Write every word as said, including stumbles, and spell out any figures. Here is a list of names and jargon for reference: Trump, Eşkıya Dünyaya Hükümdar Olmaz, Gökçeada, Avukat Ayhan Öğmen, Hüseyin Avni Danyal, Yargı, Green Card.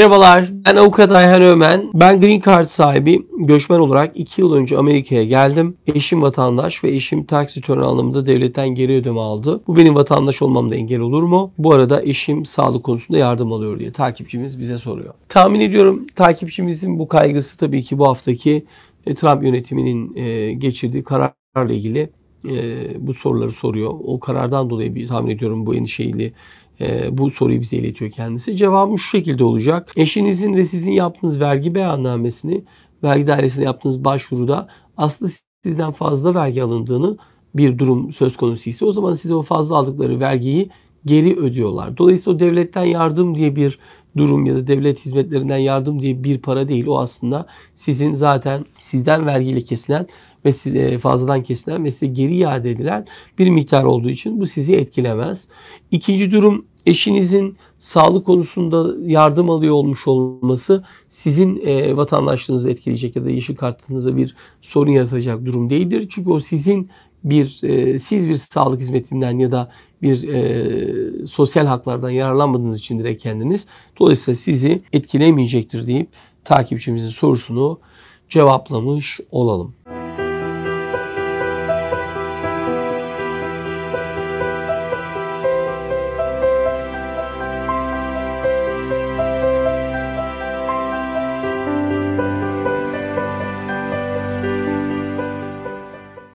Merhabalar, ben Avukat Ayhan Öğmen. Ben Green Card sahibi, göçmen olarak iki yıl önce Amerika'ya geldim. Eşim vatandaş ve eşim tax return anlamında devletten geri ödeme aldı. Bu benim vatandaş olmamda engel olur mu? Bu arada eşim sağlık konusunda yardım alıyor diye takipçimiz bize soruyor. Tahmin ediyorum takipçimizin bu kaygısı tabii ki bu haftaki Trump yönetiminin geçirdiği kararla ilgili bu soruları soruyor. O karardan dolayı bir tahmin ediyorum bu endişeyle Ee, bu soruyu bize iletiyor kendisi. Cevabım şu şekilde olacak. Eşinizin ve sizin yaptığınız vergi beyannamesini, vergi dairesine yaptığınız başvuruda aslında sizden fazla vergi alındığını bir durum söz konusu ise o zaman size o fazla aldıkları vergiyi geri ödüyorlar. Dolayısıyla o devletten yardım diye bir durum ya da devlet hizmetlerinden yardım diye bir para değil. O aslında sizin zaten sizden vergiyle kesilen ve size fazladan kesilen ve size geri iade edilen bir miktar olduğu için bu sizi etkilemez. İkinci durum, eşinizin sağlık konusunda yardım alıyor olmuş olması sizin e, vatandaşlığınızı etkileyecek ya da yeşil kartınıza bir sorun yaratacak durum değildir. Çünkü o sizin bir e, siz bir sağlık hizmetinden ya da bir e, sosyal haklardan yararlanmadığınız için direkt kendiniz. Dolayısıyla sizi etkilemeyecektir deyip takipçimizin sorusunu cevaplamış olalım.